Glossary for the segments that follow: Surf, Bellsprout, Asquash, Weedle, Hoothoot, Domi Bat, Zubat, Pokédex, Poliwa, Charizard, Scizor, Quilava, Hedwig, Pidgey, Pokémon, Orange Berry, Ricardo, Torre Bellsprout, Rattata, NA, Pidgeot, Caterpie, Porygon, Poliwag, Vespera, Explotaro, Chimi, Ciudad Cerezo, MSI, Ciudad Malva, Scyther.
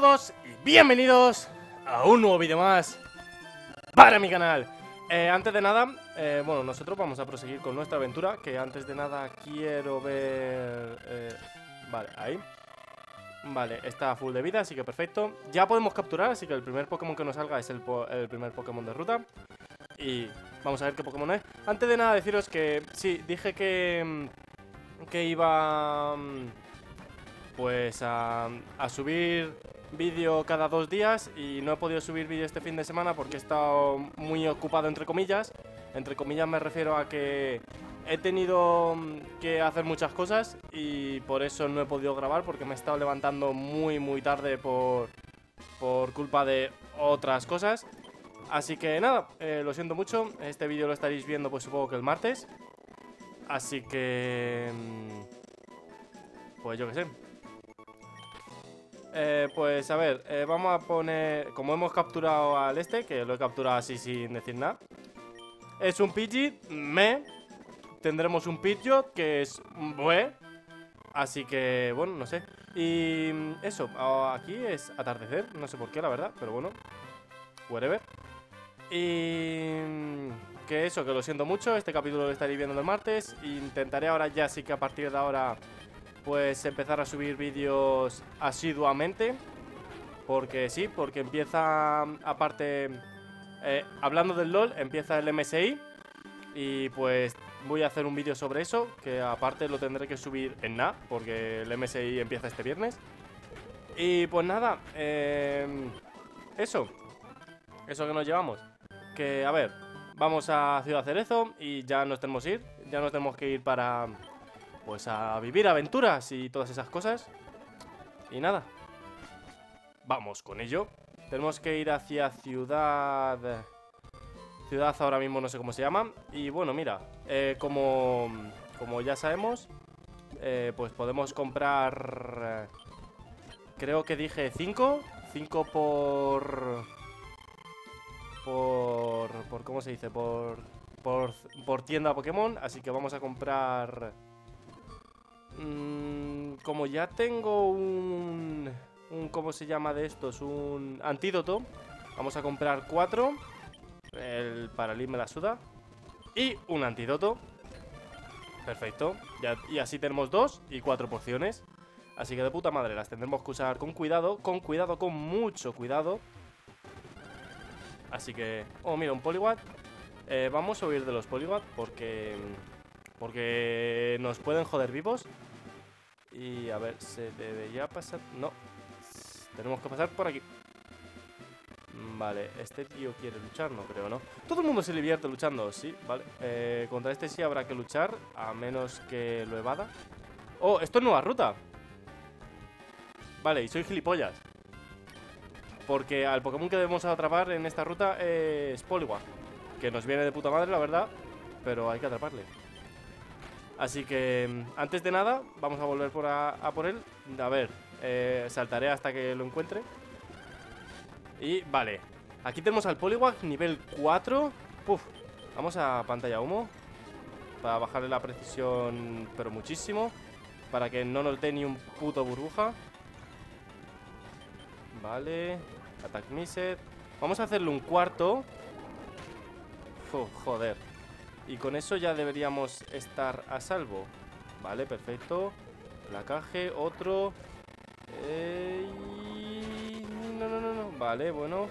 todos y bienvenidos a un nuevo vídeo más para mi canal. Antes de nada, bueno, nosotros vamos a proseguir con nuestra aventura. Que antes de nada quiero ver... vale, ahí. Vale, está full de vida, así que perfecto. Ya podemos capturar, así que el primer Pokémon que nos salga es el primer Pokémon de ruta. Y vamos a ver qué Pokémon es. Antes de nada deciros que... sí, dije que iba... pues a subir vídeo cada 2 días. Y no he podido subir vídeo este fin de semana porque he estado muy ocupado, entre comillas. Entre comillas me refiero a que he tenido que hacer muchas cosas y por eso no he podido grabar, porque me he estado levantando muy tarde por culpa de otras cosas. Así que nada, lo siento mucho. Este vídeo lo estaréis viendo pues supongo que el martes. Así que... pues yo qué sé. Pues a ver, vamos a poner... como hemos capturado al este, que lo he capturado así sin decir nada. Es un Pidgey, tendremos un Pidgeot, que es bue. Así que, bueno, no sé. Y eso, aquí es atardecer, no sé por qué la verdad, pero bueno, whatever. Y... que eso, que lo siento mucho, este capítulo lo estaréis viendo el martes. Intentaré ahora ya, sí que a partir de ahora... pues empezar a subir vídeos asiduamente. Porque sí, porque empieza, aparte, hablando del LOL, empieza el MSI. Y pues voy a hacer un vídeo sobre eso, que aparte lo tendré que subir en NA, porque el MSI empieza este viernes. Y pues nada, eso que nos llevamos. Que a ver, vamos a Ciudad Cerezo y ya nos tenemos que ir. Ya nos tenemos que ir para... pues a vivir aventuras y todas esas cosas. Y nada, vamos con ello. Tenemos que ir hacia ciudad... ciudad ahora mismo no sé cómo se llama. Y bueno, mira, como ya sabemos, pues podemos comprar... creo que dije 5 por ¿cómo se dice? Por tienda Pokémon. Así que vamos a comprar... como ya tengo un ¿cómo se llama de estos? Un antídoto. Vamos a comprar 4. El paralí me la suda. Y un antídoto. Perfecto. Y así tenemos 2 y 4 porciones. Así que de puta madre, las tendremos que usar con cuidado. Con cuidado, con mucho cuidado. Así que... oh, mira, un Poliwatt. Vamos a huir de los Poliwatt porque... porque nos pueden joder vivos. Y a ver, se debería pasar... no, tenemos que pasar por aquí. Vale, este tío quiere luchar, no creo, ¿no? Todo el mundo se divierte luchando, sí, vale. Contra este sí habrá que luchar, a menos que lo evada. Oh, esto es nueva ruta. Vale, y soy gilipollas, porque al Pokémon que debemos atrapar en esta ruta es Poliwa, que nos viene de puta madre, la verdad, pero hay que atraparle. Así que, antes de nada, vamos a volver a por él. A ver, saltaré hasta que lo encuentre. Y, vale, aquí tenemos al Poliwag, nivel 4. Puf, vamos a pantalla humo para bajarle la precisión, pero muchísimo, para que no nos dé ni un puto burbuja. Vale, attack missed. Vamos a hacerle un cuarto. Uf, joder. Y con eso ya deberíamos estar a salvo. Vale, perfecto. Placaje, otro. No. Vale, bueno.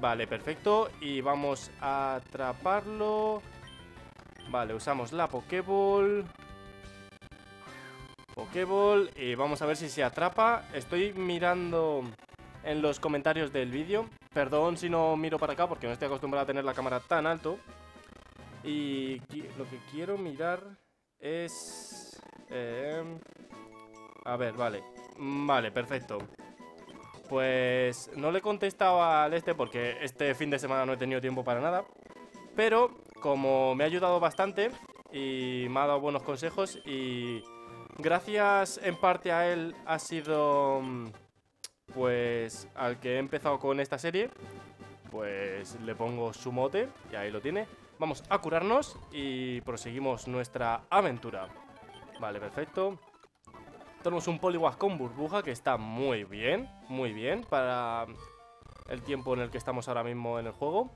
Vale, perfecto. Y vamos a atraparlo. Vale, usamos la Pokéball. Y vamos a ver si se atrapa. Estoy mirando en los comentarios del vídeo. Perdón si no miro para acá porque no estoy acostumbrado a tener la cámara tan alto. Y lo que quiero mirar es... a ver, vale. Vale, perfecto. Pues no le he contestado al este porque este fin de semana no he tenido tiempo para nada. Pero como me ha ayudado bastante y me ha dado buenos consejos, y gracias en parte a él ha sido... pues al que he empezado con esta serie, pues le pongo su mote y ahí lo tiene. Vamos a curarnos y proseguimos nuestra aventura. Vale, perfecto. Tenemos un Poliwag con burbuja que está muy bien para el tiempo en el que estamos ahora mismo en el juego.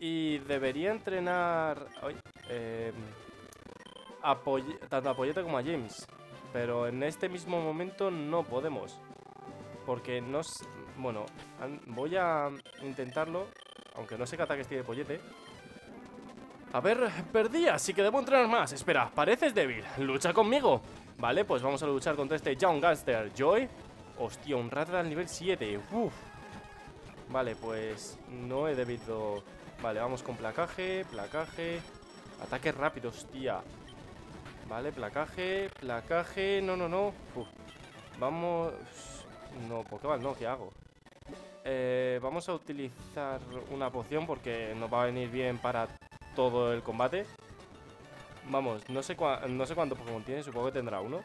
Y debería entrenar tanto a Polleta como a James, pero en este mismo momento no podemos. Porque no sé, bueno, voy a intentarlo, aunque no sé qué ataques tiene Pollete. A ver, perdí, así que debo entrenar más. Espera, pareces débil, lucha conmigo. Vale, pues vamos a luchar contra este Young Gangster Joy. Hostia, un Rattata al nivel 7. Uf. Vale, pues no he debido... Vale, vamos con placaje, placaje. Ataque rápido, hostia. Vale, placaje, placaje. No, no, no. Uf. Vamos... No, Pokéball no, ¿qué hago? Vamos a utilizar una poción porque nos va a venir bien para todo el combate. Vamos, no sé cuánto Pokémon tiene, supongo que tendrá uno.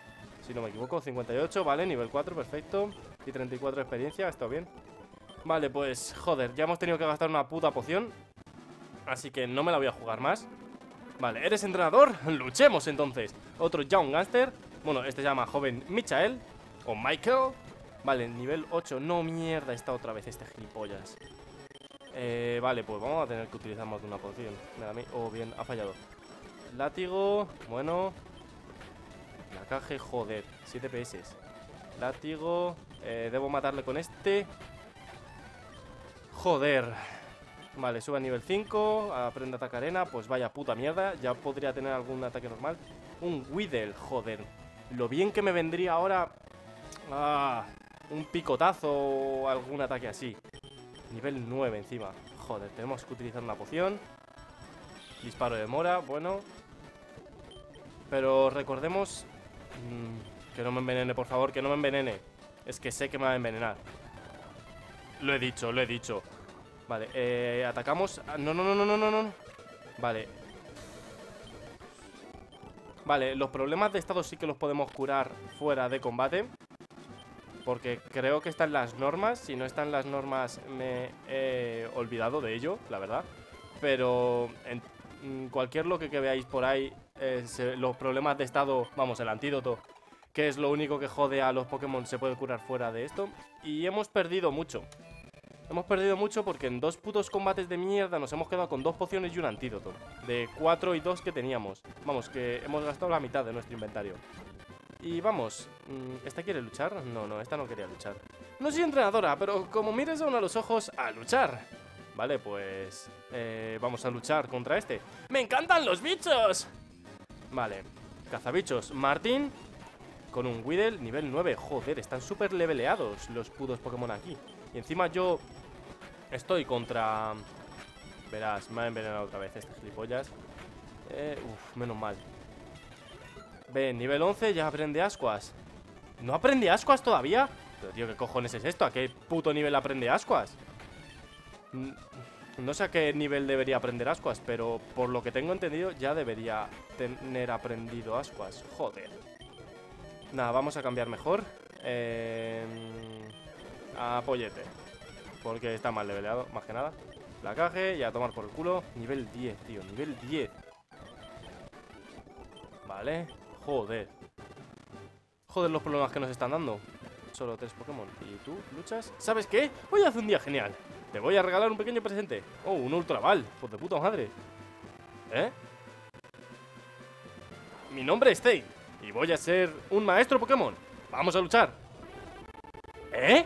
Si no me equivoco, 58, vale, nivel 4, perfecto. Y 34 de experiencia, está bien. Vale, pues, joder, ya hemos tenido que gastar una puta poción. Así que no me la voy a jugar más. Vale, ¿eres entrenador? Luchemos entonces. Otro Young Gangster. Bueno, este se llama Joven Michael o Michael. Vale, nivel 8. No, mierda, está otra vez este gilipollas. Vale, pues vamos a tener que utilizar más de una poción. Oh, bien, ha fallado. Látigo, bueno. La caja, joder, 7 PS. Látigo, debo matarle con este. Joder. Vale, sube a nivel 5. Aprende a atacar arena, pues vaya puta mierda. Ya podría tener algún ataque normal. Un Weedle, joder. Lo bien que me vendría ahora. Ah, un picotazo o algún ataque así. Nivel 9 encima. Joder, tenemos que utilizar una poción. Disparo de mora, bueno. Pero recordemos que no me envenene, por favor, que no me envenene. Es que sé que me va a envenenar. Lo he dicho, lo he dicho. Vale, atacamos. No, no, no, no, no, no, no. Vale. Vale, los problemas de estado sí que los podemos curar fuera de combate, porque creo que están las normas. Si no están las normas me he olvidado de ello, la verdad. Pero en cualquier lo que veáis por ahí, los problemas de estado, vamos, el antídoto, que es lo único que jode a los Pokémon, se puede curar fuera de esto. Y hemos perdido mucho. Hemos perdido mucho porque en dos putos combates de mierda nos hemos quedado con dos pociones y un antídoto. De 4 y 2 que teníamos. Vamos, que hemos gastado la mitad de nuestro inventario. Y vamos, ¿esta quiere luchar? No, no, esta no quería luchar. No soy entrenadora, pero como mires aún a los ojos, a luchar. Vale, pues vamos a luchar contra este. ¡Me encantan los bichos! Vale, cazabichos, Martín. Con un Weedle, nivel 9. Joder, están súper leveleados los putos Pokémon aquí. Y encima yo estoy contra... Verás, me ha envenenado otra vez este gilipollas. Uf, menos mal. Ven, nivel 11, ya aprende Asquash. ¿No aprende Asquash todavía? Pero tío, ¿qué cojones es esto? ¿A qué puto nivel aprende Asquash? No sé a qué nivel debería aprender Asquash, pero por lo que tengo entendido ya debería tener aprendido Asquash. Joder. Nada, vamos a cambiar mejor a Pollete, porque está mal leveleado, más que nada. Placaje y a tomar por el culo. Nivel 10, tío, nivel 10. Vale, joder. Joder los problemas que nos están dando. Solo 3 Pokémon. ¿Y tú luchas? ¿Sabes qué? Hoy hace un día genial. Te voy a regalar un pequeño presente. Oh, un Ultra Ball, pues de puta madre. ¿Eh? Mi nombre es Zane y voy a ser un maestro Pokémon. Vamos a luchar. ¿Eh?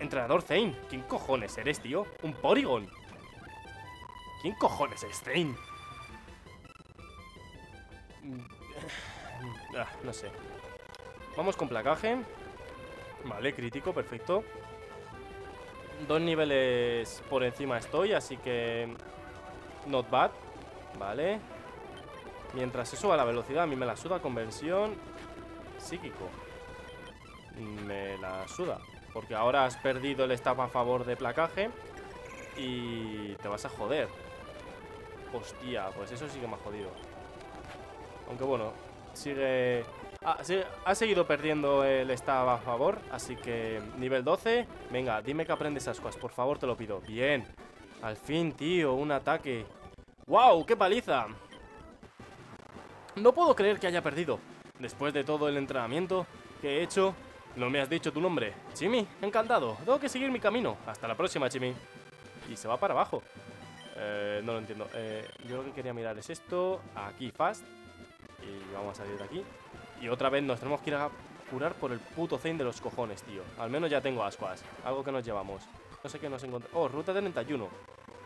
Entrenador Zane. ¿Quién cojones eres, tío? Un Porygon. ¿Quién cojones es Zane? Ah, no sé. Vamos con placaje. Vale, crítico, perfecto. 2 niveles por encima estoy, así que not bad. Vale. Mientras se suba la velocidad, a mí me la suda. Conversión. Psíquico. Me la suda. Porque ahora has perdido el staff a favor de placaje y te vas a joder. Hostia, pues eso sí que me ha jodido. Aunque bueno, sigue... Ah, sí, ha seguido perdiendo el estaba a favor, así que... Nivel 12. Venga, dime que aprendes Asquash, por favor, te lo pido. Bien. Al fin, tío, un ataque. ¡Wow! ¡Qué paliza! No puedo creer que haya perdido. Después de todo el entrenamiento que he hecho, no me has dicho tu nombre. Chimi, encantado. Tengo que seguir mi camino. Hasta la próxima, Chimi. Y se va para abajo. No lo entiendo. Yo lo que quería mirar es esto. Aquí, fast. Y vamos a salir de aquí. Y otra vez nos tenemos que ir a curar por el puto Zane de los cojones, tío. Al menos ya tengo Asquash. Algo que nos llevamos. No sé qué nos encontramos. Oh, ruta 31.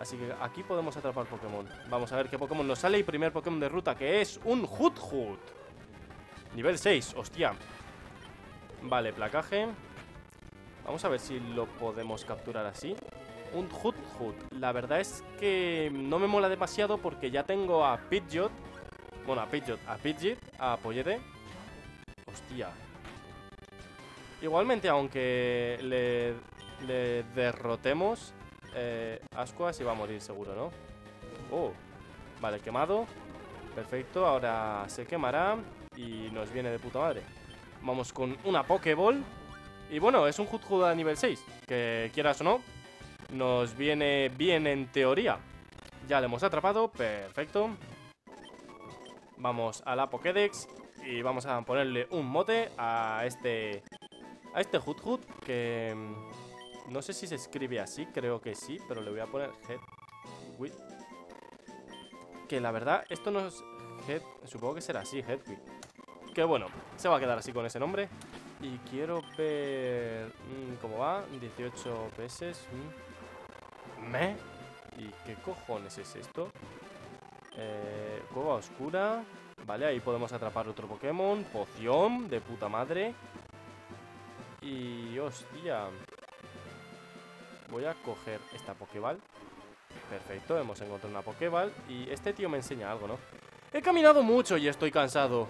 Así que aquí podemos atrapar Pokémon. Vamos a ver qué Pokémon nos sale. Y primer Pokémon de ruta, que es un Hoothoot. Nivel 6, hostia. Vale, placaje. Vamos a ver si lo podemos capturar así. Un Hoothoot. La verdad es que no me mola demasiado porque ya tengo a Pidgeot. Bueno, a Pidgey, a Pollete. Hostia. Igualmente, aunque le derrotemos, Asquash se va a morir seguro, ¿no? Oh, vale, quemado. Perfecto, ahora se quemará y nos viene de puta madre. Vamos con una Pokéball. Y bueno, es un Hoothoot a nivel 6, que quieras o no, nos viene bien en teoría. Ya le hemos atrapado, perfecto. Vamos a la Pokédex y vamos a ponerle un mote a este Hoothoot, que no sé si se escribe así, creo que sí, pero le voy a poner Hedwig. Que la verdad, esto no es Head, supongo que será así, Hedwig. Que bueno, se va a quedar así con ese nombre. Y quiero ver cómo va, 18 veces. ¿Me? ¿Y qué cojones es esto? Cueva oscura. Vale, ahí podemos atrapar otro Pokémon. Poción, de puta madre. Y hostia, voy a coger esta Pokéball. Perfecto, hemos encontrado una Pokéball. Y este tío me enseña algo, ¿no? He caminado mucho y estoy cansado.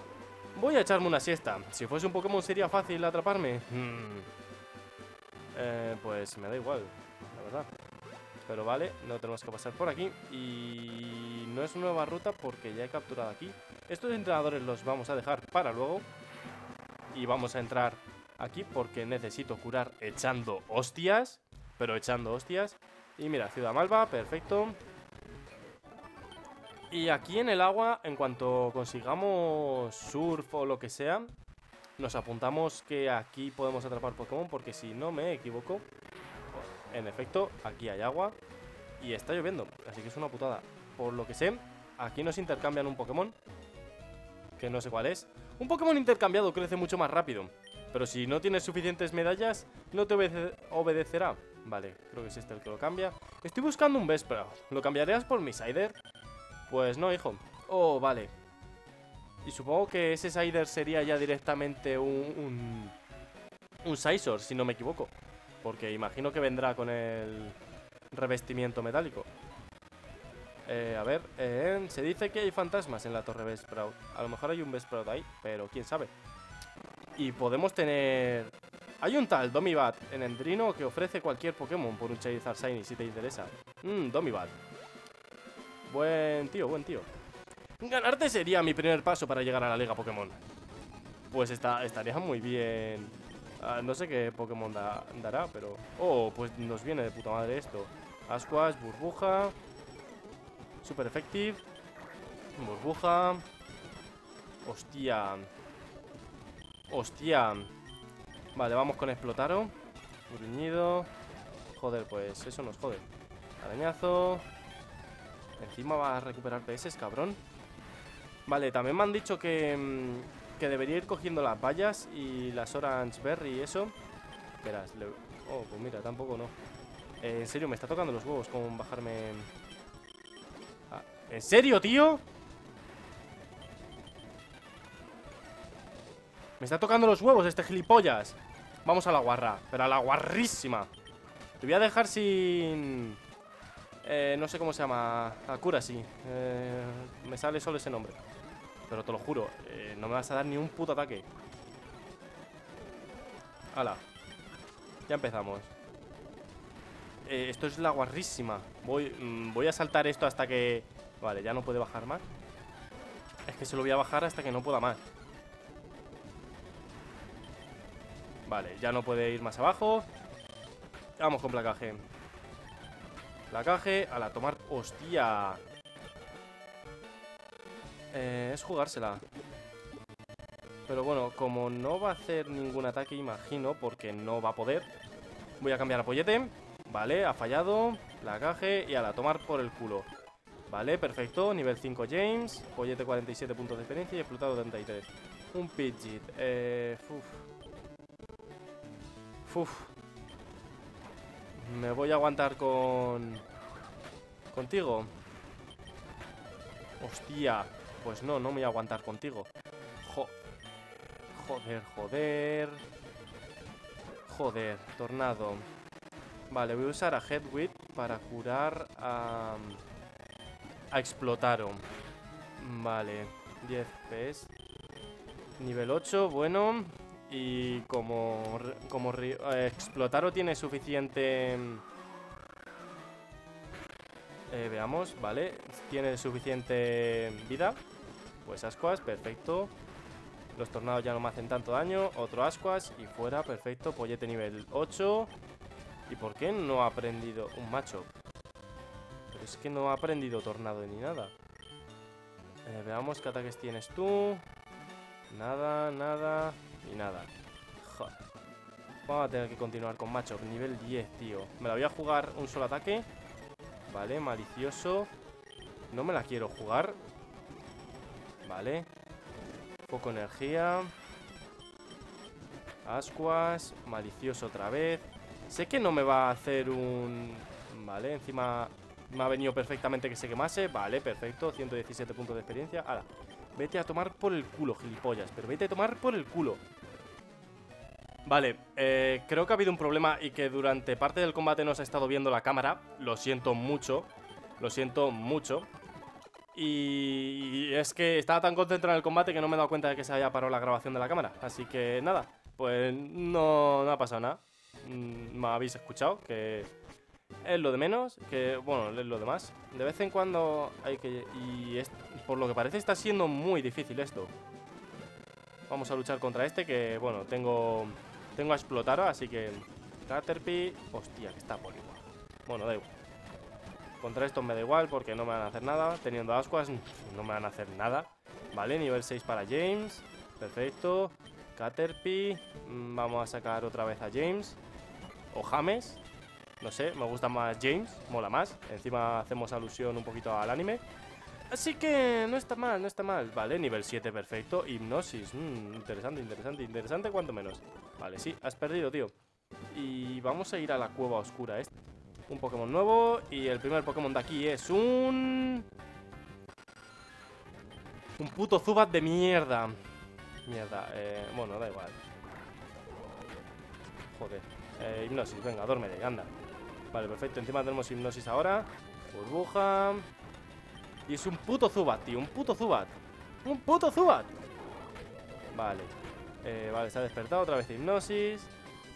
Voy a echarme una siesta. Si fuese un Pokémon sería fácil atraparme. Pues me da igual, la verdad. Pero vale, no tenemos que pasar por aquí. Y no es nueva ruta porque ya he capturado aquí. Estos entrenadores los vamos a dejar para luego. Y vamos a entrar aquí porque necesito curar echando hostias. Pero echando hostias. Y mira, Ciudad Malva, perfecto. Y aquí en el agua, en cuanto consigamos surf o lo que sea, nos apuntamos que aquí podemos atrapar Pokémon, porque si no me equivoco, en efecto, aquí hay agua y está lloviendo, así que es una putada. Por lo que sé, aquí nos intercambian un Pokémon, que no sé cuál es. Un Pokémon intercambiado crece mucho más rápido, pero si no tienes suficientes medallas, no te obedecerá. Vale, creo que es este el que lo cambia. Estoy buscando un Vespera. ¿Lo cambiarías por mi Scyther? Pues no, hijo. Oh, vale. Y supongo que ese Scyther sería ya directamente un Scizor, si no me equivoco. Porque imagino que vendrá con el revestimiento metálico. A ver, se dice que hay fantasmas en la Torre Bellsprout. A lo mejor hay un Besprout ahí, pero quién sabe. Y podemos tener... Hay un tal Domi Bat en Endrino que ofrece cualquier Pokémon por un Charizard Shiny, si te interesa. Domi Bat. Buen tío, buen tío. Ganarte sería mi primer paso para llegar a la Liga Pokémon. Pues estaría muy bien. No sé qué Pokémon dará, pero... Oh, pues nos viene de puta madre esto. Asquash, burbuja. Super effective. Burbuja. Hostia. Hostia. Vale, vamos con Explotaro. Gruñido. Joder, pues eso nos jode. Arañazo. Encima va a recuperar PS, cabrón. Vale, también me han dicho que debería ir cogiendo las vallas y las Orange Berry y eso. Esperas, oh, pues mira, tampoco no. En serio, me está tocando los huevos con bajarme. Ah, ¿en serio, tío? Me está tocando los huevos este gilipollas. Vamos a la guarra, pero a la guarrísima. Te voy a dejar sin... no sé cómo se llama. Akura, sí. Me sale solo ese nombre. Pero te lo juro, no me vas a dar ni un puto ataque. Hala. Ya empezamos. Esto es la guarrísima. Voy a saltar esto hasta que... Vale, ya no puede bajar más. Es que se lo voy a bajar hasta que no pueda más. Vale, ya no puede ir más abajo. Vamos con placaje. La caja a la tomar... ¡Hostia! Es jugársela. Pero bueno, como no va a hacer ningún ataque, imagino, porque no va a poder, voy a cambiar a Pollete. Vale, ha fallado. Placaje y ala, tomar por el culo. Vale, perfecto. Nivel 5 James. Pollete 47 puntos de experiencia y explotado 33. Un Pidgeot. Me voy a aguantar contigo. Hostia. Pues no, no me voy a aguantar contigo. Joder, tornado. Vale, voy a usar a Hedwig para curar a Explotaro. Vale, 10 PS. Nivel 8, bueno. Y como Explotaro tiene suficiente... veamos, vale. Tiene suficiente vida. Pues Asquash, perfecto. Los tornados ya no me hacen tanto daño. Otro Asquash y fuera, perfecto. Pollete nivel 8. ¿Y por qué no ha aprendido un macho? Pero es que no ha aprendido tornado ni nada. Veamos qué ataques tienes tú. Nada, nada y nada. Joder. Vamos a tener que continuar con macho. Nivel 10, tío. Me la voy a jugar un solo ataque. Vale, malicioso. No me la quiero jugar. Vale. Poco energía. Asquash. Malicioso otra vez. Sé que no me va a hacer un... Vale, encima me ha venido perfectamente que se quemase. Vale, perfecto, 117 puntos de experiencia. Ahora, vete a tomar por el culo, gilipollas. Pero vete a tomar por el culo. Vale, creo que ha habido un problema y que durante parte del combate no se ha estado viendo la cámara. Lo siento mucho. Lo siento mucho. Y es que estaba tan concentrado en el combate que no me he dado cuenta de que se había parado la grabación de la cámara. Así que nada, pues no ha pasado nada. Me habéis escuchado, que es lo de menos, que bueno, es lo de más. De vez en cuando hay que... Y es, por lo que parece está siendo muy difícil esto. Vamos a luchar contra este, que bueno, tengo a Explotaro, así que... Caterpie... Hostia, que está Poliwa. Bueno, da igual. Contra estos me da igual porque no me van a hacer nada. Teniendo Asquash no me van a hacer nada. Vale, nivel 6 para James. Perfecto. Caterpie, vamos a sacar otra vez a James. O James. No sé, me gusta más James, mola más. Encima hacemos alusión un poquito al anime. Así que no está mal, no está mal. Vale, nivel 7, perfecto. Hipnosis, interesante, interesante, interesante, cuanto menos. Vale, sí, has perdido, tío. Y vamos a ir a la cueva oscura esta. Un Pokémon nuevo. Y el primer Pokémon de aquí es un... Un puto Zubat de mierda. Mierda, bueno, da igual. Joder. Hipnosis, venga, duérmete, anda. Vale, perfecto, encima tenemos hipnosis ahora. Burbuja. Y es un puto Zubat, tío, un puto Zubat. ¡Un puto Zubat! Vale, vale, se ha despertado otra vez hipnosis.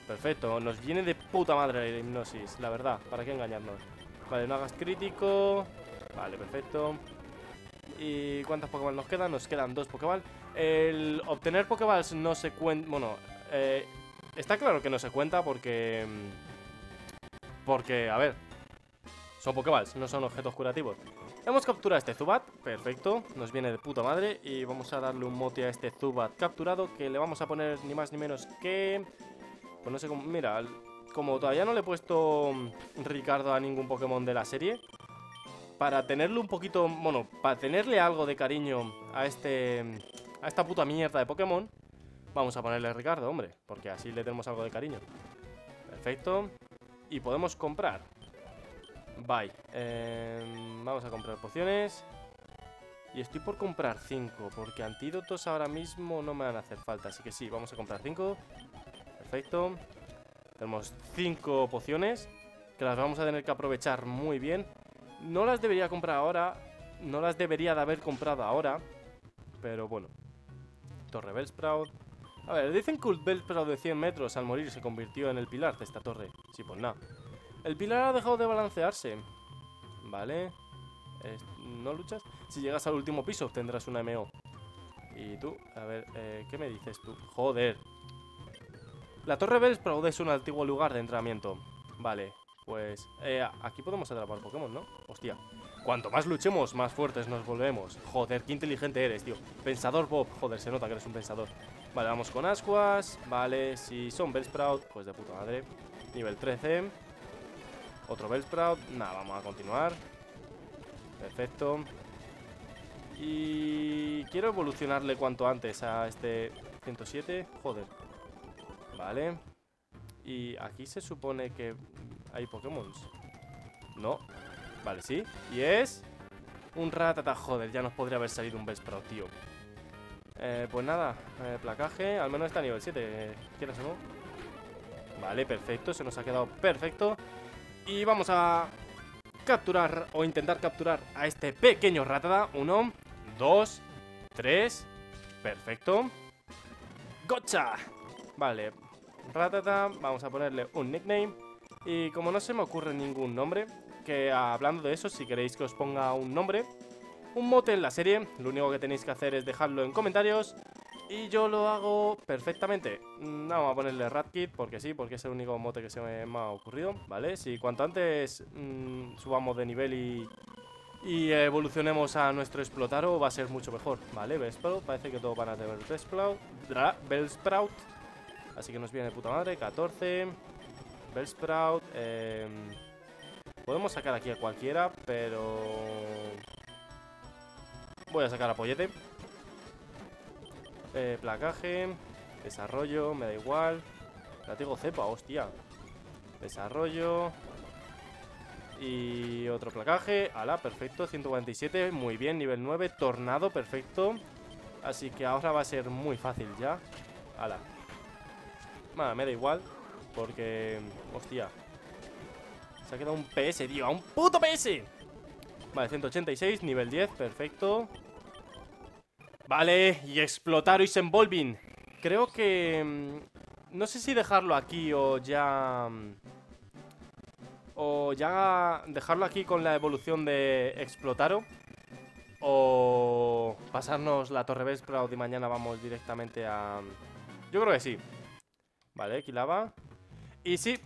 Perfecto, nos viene de puta madre la hipnosis, la verdad, ¿para qué engañarnos? Vale, no hagas crítico. Vale, perfecto. ¿Y cuántas Pokéball nos quedan? Nos quedan 2 Pokéball. El obtener Pokéballs no se cuenta. Bueno, está claro que no se cuenta porque... Porque, a ver, son Pokéballs, no son objetos curativos. Hemos capturado a este Zubat, perfecto. Nos viene de puta madre. Y vamos a darle un mote a este Zubat capturado, que le vamos a poner ni más ni menos que... Pues no sé cómo... Mira, como todavía no le he puesto Ricardo a ningún Pokémon de la serie, para tenerle un poquito... Bueno, para tenerle algo de cariño a este... A esta puta mierda de Pokémon, vamos a ponerle Ricardo, hombre, porque así le tenemos algo de cariño. Perfecto. Y podemos comprar. Bye. Vamos a comprar pociones. Y estoy por comprar 5, porque antídotos ahora mismo no me van a hacer falta. Así que sí, vamos a comprar 5. Perfecto. Tenemos 5 pociones, que las vamos a tener que aprovechar muy bien. No las debería comprar ahora. No las debería de haber comprado ahora. Pero bueno. Torre Bellsprout. A ver, dicen que un Bellsprout de 100 metros al morir se convirtió en el pilar de esta torre. Sí, pues nada. El pilar ha dejado de balancearse. Vale. ¿No luchas? Si llegas al último piso obtendrás una MO. Y tú, a ver, ¿qué me dices tú? Joder. La Torre Bellsprout es un antiguo lugar de entrenamiento. Vale, pues aquí podemos atrapar Pokémon, ¿no? Hostia. Cuanto más luchemos, más fuertes nos volvemos. Joder, qué inteligente eres, tío. Pensador Bob. Joder, se nota que eres un pensador. Vale, vamos con Asquash. Vale, si son Bellsprout, pues de puta madre. Nivel 13. Otro Bellsprout. Nada, vamos a continuar. Perfecto. Y quiero evolucionarle cuanto antes a este 107. Joder. Vale. Y aquí se supone que hay Pokémon. No. Vale, sí. Y es un Rattata. Joder, ya nos podría haber salido un Besprout, tío. Pues nada, placaje. Al menos está a nivel 7, quieras o no. Vale, perfecto. Se nos ha quedado perfecto. Y vamos a capturar o intentar capturar a este pequeño Rattata. 1, 2, 3. Perfecto. ¡Gocha! Vale, Rattata. Vamos a ponerle un nickname. Y como no se me ocurre ningún nombre, que hablando de eso, si queréis que os ponga un nombre, un mote en la serie, lo único que tenéis que hacer es dejarlo en comentarios y yo lo hago perfectamente. Vamos a ponerle Ratkid porque sí, porque es el único mote que se me ha ocurrido, ¿vale? Si cuanto antes subamos de nivel y evolucionemos a nuestro Explotaro, va a ser mucho mejor, ¿vale? Besprout, parece que todos van a tener Bellsprout, así que nos viene de puta madre. 14, Bellsprout. Podemos sacar aquí a cualquiera, pero voy a sacar a Pollete. Placaje. Desarrollo, me da igual. Látigo cepa, hostia. Desarrollo. Y otro placaje. Ala, perfecto, 147. Muy bien, nivel 9, tornado, perfecto. Así que ahora va a ser muy fácil ya. Ala. Nada, me da igual. Porque, hostia, se ha quedado un PS, tío, a un puto PS. Vale, 186, nivel 10, perfecto. Vale, y Explotaro is Envolving. Creo que no sé si dejarlo aquí o ya... o ya dejarlo aquí con la evolución de Explotaro, o pasarnos la Torre Bellsprout y mañana vamos directamente a... Yo creo que sí. Vale, Quilava. Y sí,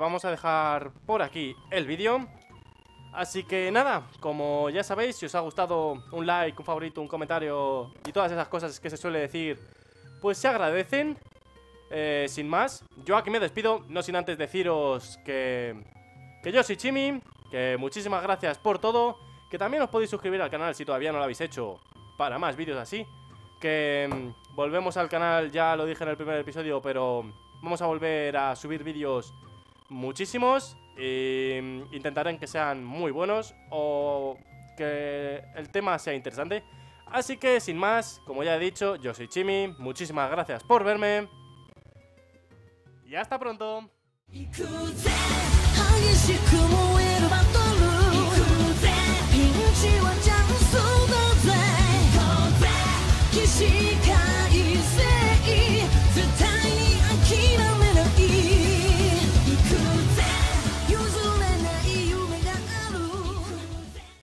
vamos a dejar por aquí el vídeo. Así que nada, como ya sabéis, si os ha gustado, un like, un favorito, un comentario y todas esas cosas que se suele decir, pues se agradecen. Sin más, yo aquí me despido, no sin antes deciros que yo soy Chimi, que muchísimas gracias por todo, que también os podéis suscribir al canal si todavía no lo habéis hecho para más vídeos así, que volvemos al canal, ya lo dije en el primer episodio, pero vamos a volver a subir vídeos muchísimos. E intentarán que sean muy buenos o que el tema sea interesante. Así que sin más, como ya he dicho, yo soy Chimi, muchísimas gracias por verme y hasta pronto.